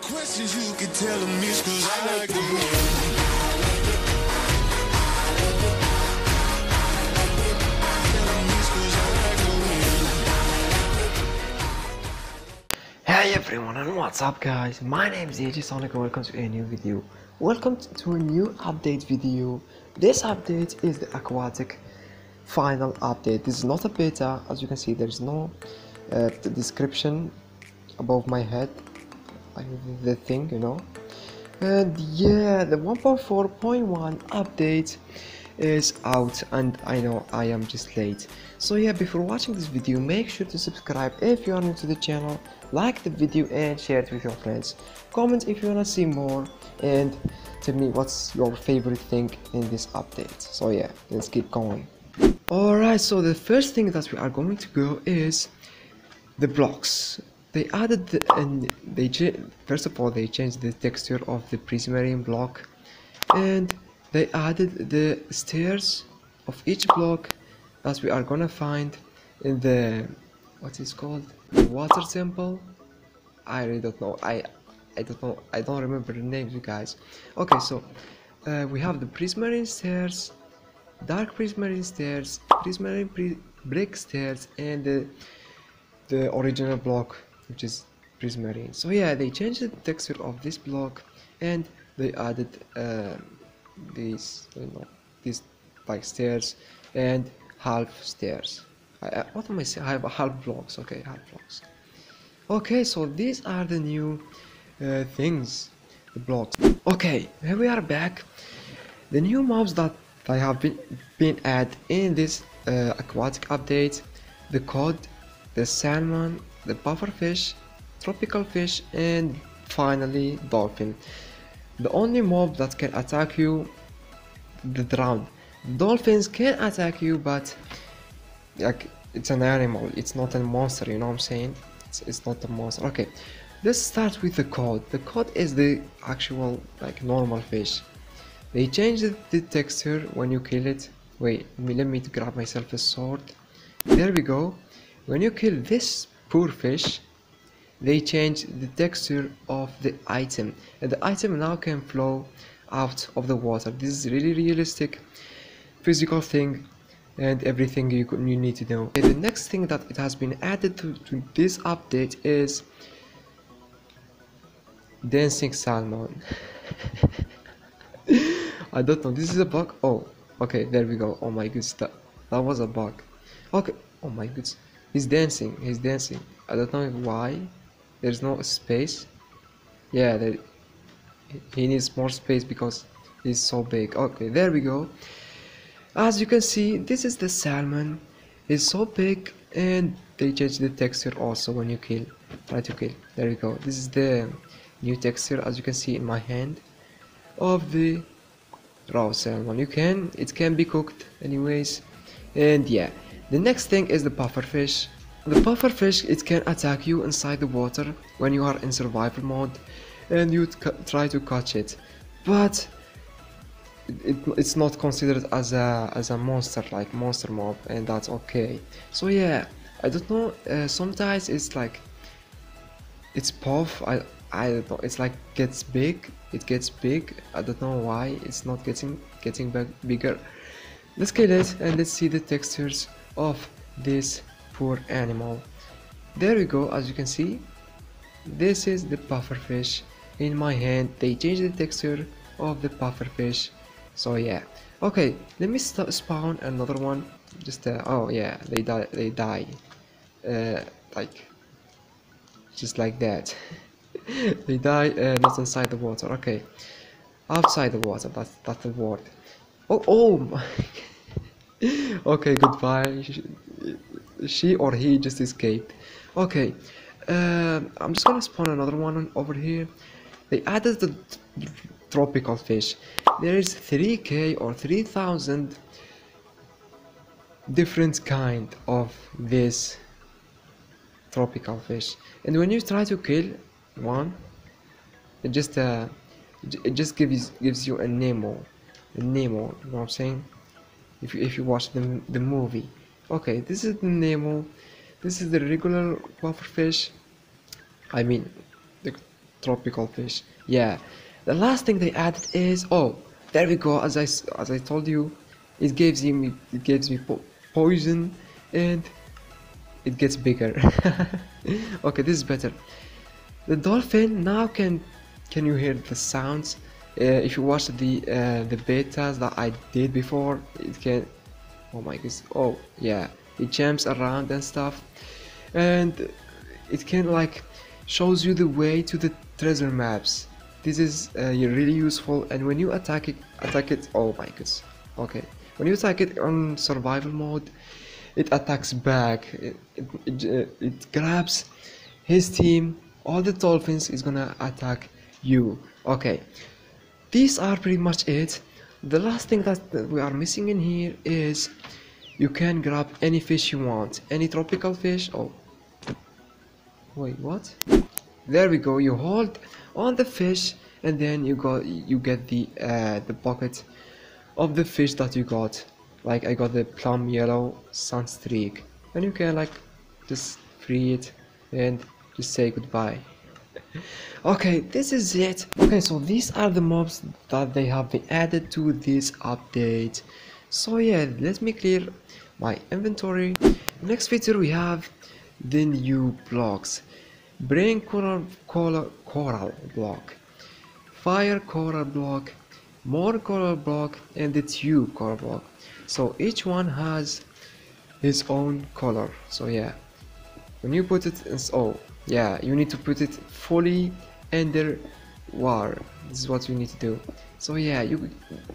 questions you can tell them is cause I like the moon. Hey everyone, and what's up guys, my name is ALG Sonic and welcome to a new video. Welcome to a new update video. This update is the aquatic final update. This is not a beta, as you can see there is no description above my head, like the thing, you know. And yeah, the 1.4.1 update is out and I know I am just late. So yeah, before watching this video, make sure to subscribe if you are new to the channel, like the video and share it with your friends, comment if you wanna see more, and tell me what's your favorite thing in this update. So yeah, let's keep going. Alright, so the first thing that we are going to go is the blocks. They added first of all they changed the texture of the Prismarine block, and they added the stairs of each block that we are gonna find in the, what is called, the water temple. I really don't know, I don't remember the names, you guys. Okay, so we have the Prismarine stairs, dark Prismarine stairs, Prismarine brick stairs, and the original block, which is Prismarine. So yeah, they changed the texture of this block and they added these like stairs and half stairs. What am I saying? I have half blocks. Okay, half blocks. Okay, so these are the new things, the blocks. Okay, here we are back. The new mobs that I have been added in this aquatic update: the cod, the salmon, the pufferfish, tropical fish, and finally dolphin. The only mob that can attack you, the drowned. Dolphins can attack you, but like it's an animal, it's not a monster, you know what I'm saying? It's not a monster. Okay, let's start with the cod. The cod is the actual like normal fish. They changed the texture when you kill it. Wait, let me grab myself a sword. There we go. When you kill this poor fish, they changed the texture of the item, and the item now can flow out of the water. This is really realistic physical thing and everything you need to know. Okay, the next thing that it has been added to this update is dancing salmon. I don't know, this is a bug. Oh okay, there we go. Oh my goodness, that was a bug. Okay, oh my goodness, he's dancing. I don't know why. There's no space. Yeah, he needs more space because he's so big. Okay, there we go. As you can see, this is the salmon. He's so big, and they change the texture also when you kill. Try to kill. There we go. This is the new texture, as you can see in my hand, of the raw salmon. It can be cooked anyways. And yeah, the next thing is the pufferfish. The pufferfish, it can attack you inside the water when you are in survival mode and you try to catch it, but it's not considered as a monster, like monster mob, and that's okay. So yeah, I don't know, sometimes it's like it's puff, I don't know, it's like it gets big. I don't know why it's not getting bigger. Let's kill it and let's see the textures of this poor animal. There we go. As you can see, this is the pufferfish in my hand. They changed the texture of the pufferfish. So yeah. Okay, let me spawn another one. Just oh yeah, they die like just like that. They die not inside the water. Okay, outside the water. That's the word. Oh my. Okay, goodbye. She or he just escaped. Okay, I'm just gonna spawn another one over here. They added the tropical fish. There is 3k or 3000 different kind of this tropical fish, and when you try to kill one, it just gives you a Nemo. You know what I'm saying? If you watch the movie. Okay, this is the Nemo. This is the regular pufferfish. I mean, the tropical fish. Yeah, the last thing they added is, oh, there we go, as I told you, it gives me poison and it gets bigger. Okay, this is better. The dolphin now can you hear the sounds? If you watch the betas that I did before, it can, oh my goodness, oh yeah, it jumps around and stuff, and it can like shows you the way to the treasure maps. This is really useful. And when you attack it, oh my goodness, okay, when you attack it on survival mode, it attacks back. It grabs his team, all the dolphins is gonna attack you. Okay, these are pretty much it. The last thing that we are missing in here is you can grab any fish you want, any tropical fish. Oh wait, what? There we go, you hold on the fish and then you get the pocket of the fish that you got. Like I got the plum yellow sunstreak, and you can like just free it and just say goodbye. Okay, this is it. Okay, so these are the mobs that they have been added to this update. So yeah, let me clear my inventory. Next feature we have the new blocks. Brain coral block, fire coral block, more coral block, and the tube coral block. So each one has his own color. So yeah, when you put it in, oh yeah, you need to put it fully under water. This is what you need to do. So yeah,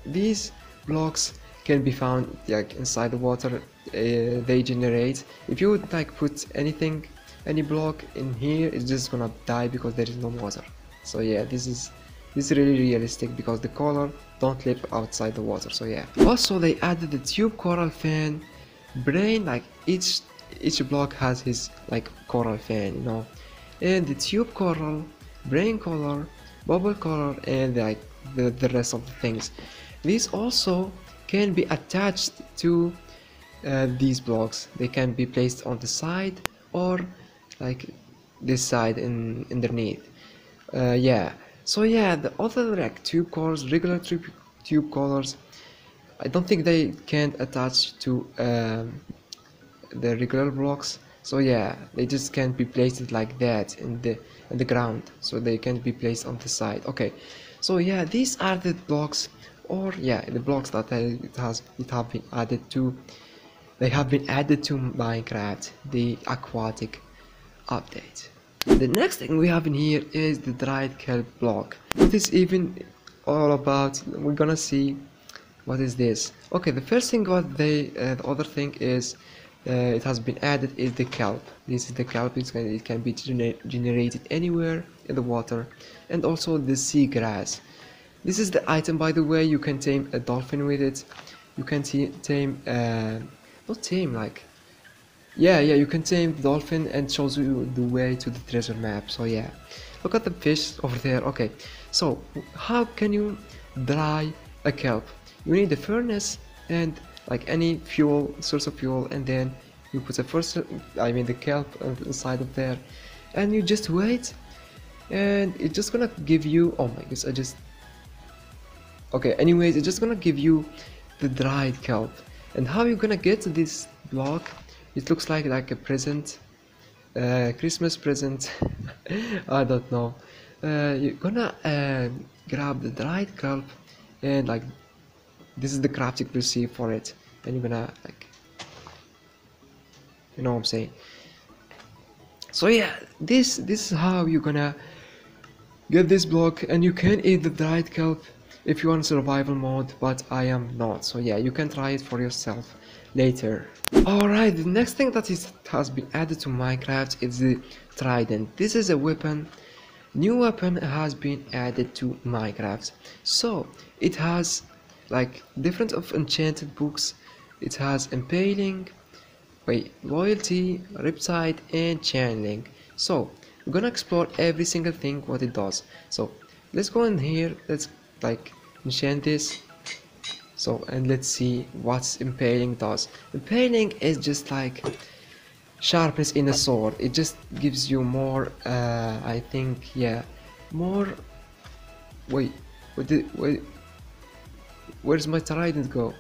these blocks can be found like inside the water. They generate. If you would like put anything, any block in here, it's just gonna die because there is no water. So yeah, this is really realistic because the color don't live outside the water. So yeah. Also, they added the tube coral fin brain. Like each block has his like coral fan, you know, and the tube coral, brain color, bubble color, and like the rest of the things. These also can be attached to these blocks. They can be placed on the side or like this side in underneath. Yeah, so yeah, the other like tube colors, regular tube colors, I don't think they can attach to the regular blocks. So yeah, they just can't be placed like that in the ground, so they can't be placed on the side. Okay, so yeah, these are the blocks, or yeah, the blocks that have been added to Minecraft, the aquatic update. The next thing we have in here is the dried kelp block. What is even all about? We're gonna see what is this. Okay, the first thing the other thing is, it has been added is the kelp. This is the kelp. It can be generated anywhere in the water, and also the seagrass. This is the item, by the way. You can tame a dolphin with it. You can tame the dolphin, and shows you the way to the treasure map. So yeah, look at the fish over there. Okay, so how can you dry a kelp? You need a furnace and like any fuel, source of fuel, and then you put the kelp inside of there, and you just wait, and it's just gonna give you, oh my goodness, it's just gonna give you the dried kelp. And how you gonna get this block? It looks like a present, Christmas present. I don't know. You're gonna grab the dried kelp, and like this is the crafting recipe for it, and you're gonna like, you know what I'm saying. So yeah, this is how you're gonna get this block. And you can eat the dried kelp if you're on survival mode, but I am not, so yeah, you can try it for yourself later. Alright, the next thing that has been added to Minecraft is the trident. This is a weapon. New weapon has been added to Minecraft. So it has like different of enchanted books. It has Impaling, Loyalty, Riptide, and Channeling. So we're gonna explore every single thing what it does. So let's go in here, let's like enchant this, so, and let's see what Impaling does. Impaling is just like sharpness in a sword. It just gives you more I think, yeah, more. Wait, wait, where's my trident go?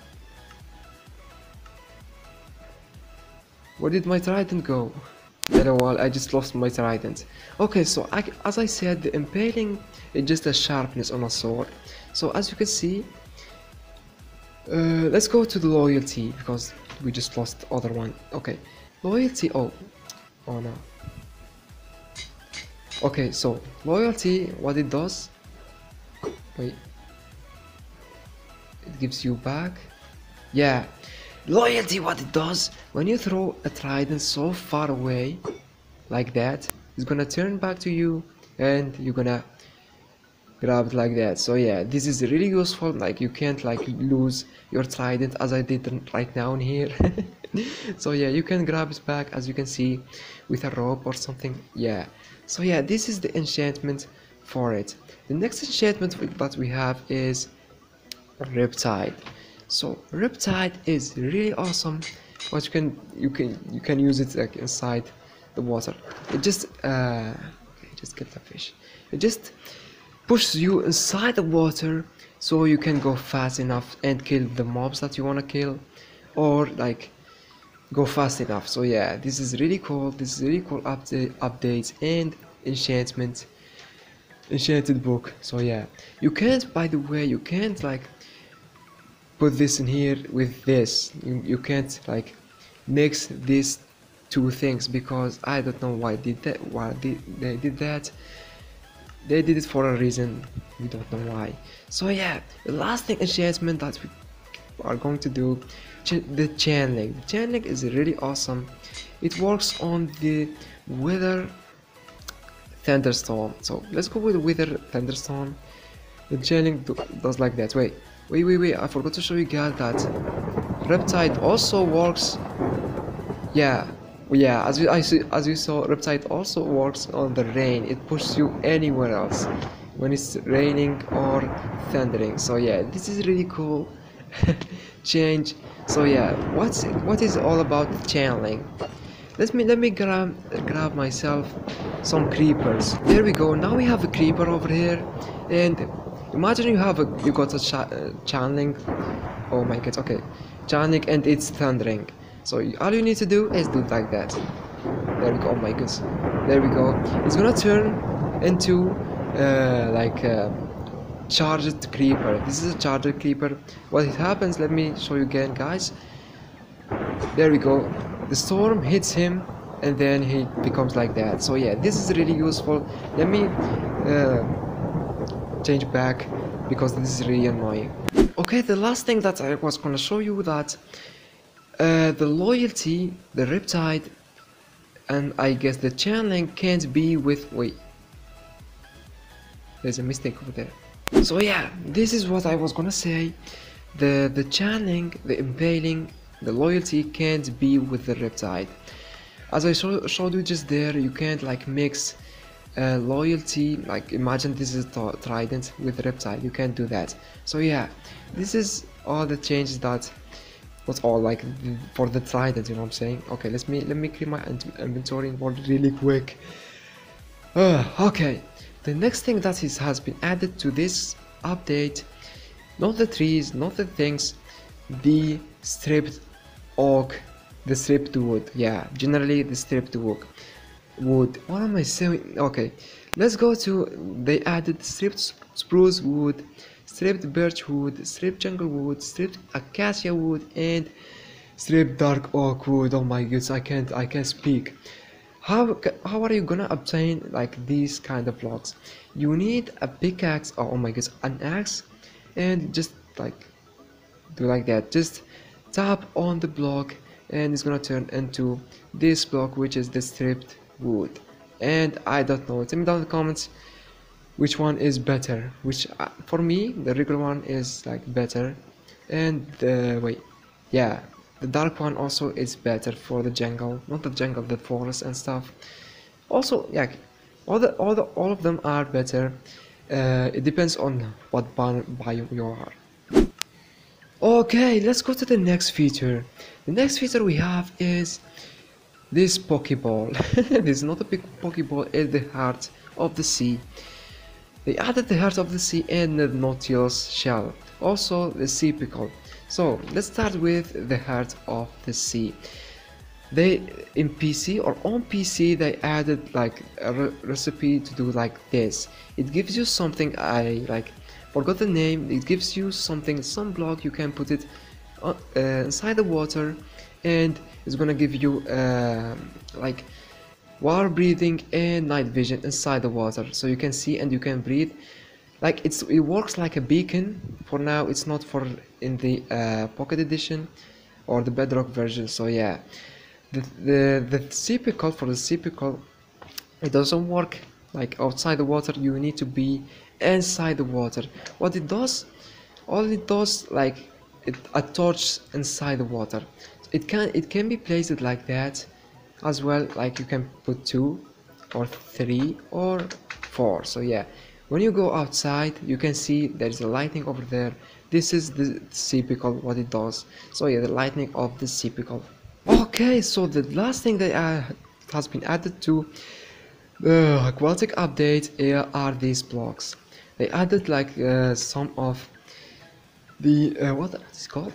Where did my trident go? After a while, I just lost my trident. Okay, so as I said, the impaling is just a sharpness on a sword. So as you can see, let's go to the loyalty because we just lost the other one. Okay, loyalty. Oh no. Okay, so loyalty, what it does? Wait, it gives you back. Yeah. Loyalty, what it does, when you throw a trident so far away, like that, it's gonna turn back to you, and you're gonna grab it like that. So yeah, this is really useful, like you can't like lose your trident as I did right now in here. So yeah, you can grab it back, as you can see, with a rope or something. Yeah, so yeah, this is the enchantment for it. The next enchantment that we have is Riptide. So Riptide is really awesome, but you can use it like inside the water. It just okay, just get the fish. It just pushes you inside the water, so you can go fast enough and kill the mobs that you wanna kill, or like go fast enough. So yeah, this is really cool. This is really cool updates and enchantment, enchanted book. So yeah, you can't. By the way, you can't like put this in here with this. You can't like mix these two things because I don't know why they did that. They did it for a reason, we don't know why. So yeah, the last thing enchantment that we are going to do, the Channeling. The Channeling is really awesome. It works on the weather thunderstorm. So let's go with the weather thunderstorm. The Channeling does like that. Wait, I forgot to show you guys that Riptide also works. Yeah, as you saw, Riptide also works on the rain. It pushes you anywhere else when it's raining or thundering. So yeah, this is really cool change. So yeah, what is all about the channeling? Let me grab myself some creepers. There we go. Now we have a creeper over here. And imagine you got a channeling. Oh my god, okay, channeling, and it's thundering. So all you need to do is do it like that. There we go. Oh my goodness, there we go. It's gonna turn into like a charged creeper. This is a charged creeper. What happens, let me show you again, guys. There we go. The storm hits him and then he becomes like that. So yeah, this is really useful. Let me change back because this is really annoying. Okay, the last thing that I was gonna show you, that the loyalty, the Riptide, and I guess the channeling can't be with. Wait, there's a mistake over there. So yeah, this is what I was gonna say. The channeling, the impaling, the loyalty can't be with the Riptide. As I showed you just there, you can't like mix loyalty, like imagine this is a trident with Riptide. You can't do that. So yeah, this is all the changes that, not all, like for the trident, you know what I'm saying. Okay, let me clear my inventory really quick. Okay, the next thing that has been added to this update, not the trees, not the things, the stripped oak, the stripped wood. Yeah, generally the stripped wood. What am I saying? Okay, let's go to, they added stripped spruce wood, stripped birch wood, stripped jungle wood, stripped acacia wood, and stripped dark oak wood. Oh my goodness, I can't speak. How are you gonna obtain like these kind of blocks? You need a pickaxe. Oh my goodness, an axe, and just like do like that. Just tap on the block, and it's gonna turn into this block, which is the stripped wood. And I don't know, tell me down in the comments which one is better, which for me the regular one is like better, and the dark one also is better for the jungle, the forest and stuff. Also yeah, all of them are better. It depends on what biome you are. Okay, let's go to the next feature. The next feature we have is this Pokeball. This is not a big Pokeball, it's the heart of the sea. They added the heart of the sea in the Nautilus shell, also the sea pickle. So let's start with the heart of the sea. They in PC or on PC they added like a recipe to do like this. It gives you something, I like forgot the name. It gives you something, some block, you can put it inside the water and it's gonna give you like water breathing and night vision inside the water, so you can see and you can breathe. Like it works like a beacon. For now it's not for in the Pocket Edition or the Bedrock version. So yeah, the sea pickle, for the sea pickle it doesn't work like outside the water, you need to be inside the water. What it does, all it does, like it a torch inside the water. It can be placed like that as well, like you can put 2 or 3 or 4. So yeah, when you go outside you can see there's a lightning over there. This is the sea pickle, what it does. So yeah, the lightning of the sea pickle. Okay, so the last thing that has been added to the aquatic update are these blocks. They added like some of the what is it called,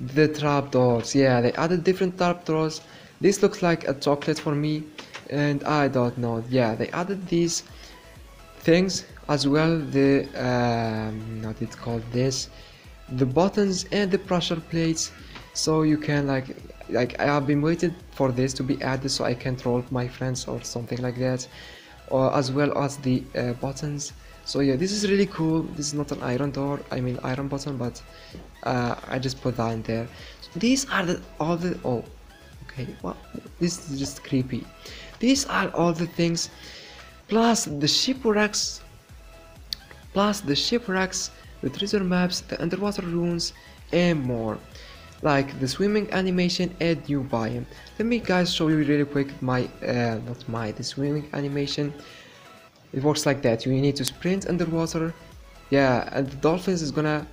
the trapdoors. Yeah, they added different trapdoors. This looks like a chocolate for me and I don't know. Yeah, they added these things as well, the what it called, this, the buttons and the pressure plates, so you can like I have been waiting for this to be added so I can troll my friends or something like that, or as well as the buttons. So yeah, this is really cool. This is not an iron door, I mean iron button, but I just put that in there. So these are the all the oh okay, well this is just creepy. These are all the things plus the shipwrecks, the treasure maps, the underwater runes and more, like the swimming animation and new biome. Let me guys show you really quick my the swimming animation. It works like that. You need to sprint underwater. Yeah, and the dolphins is gonna,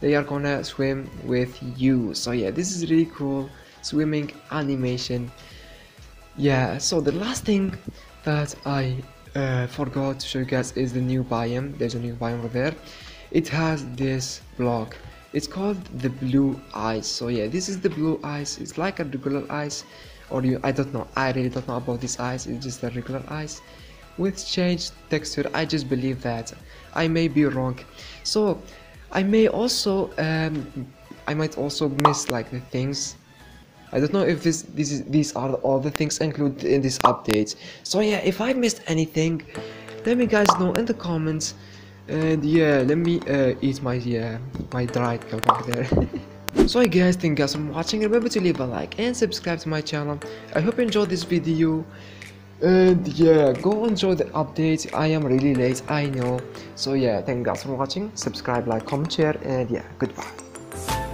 they are gonna swim with you. So yeah, this is really cool swimming animation. Yeah, so the last thing that I forgot to show you guys is the new biome. There's a new biome over there. It has this block, it's called the blue ice. So yeah, this is the blue ice. It's like a regular ice, or I don't know, I really don't know about this ice. It's just a regular ice with changed texture. I just believe that. I may be wrong, so I may also I might also miss like the things. I don't know if these are all the things included in this update. So yeah, if I missed anything, let me guys know in the comments. And yeah, let me eat my my dried cup over there. So guys, thank you guys for watching. Remember to leave a like and subscribe to my channel. I hope you enjoyed this video. And yeah, go enjoy the update. I am really late, I know. So yeah, thank you guys for watching. Subscribe, like, comment, share, and yeah, goodbye.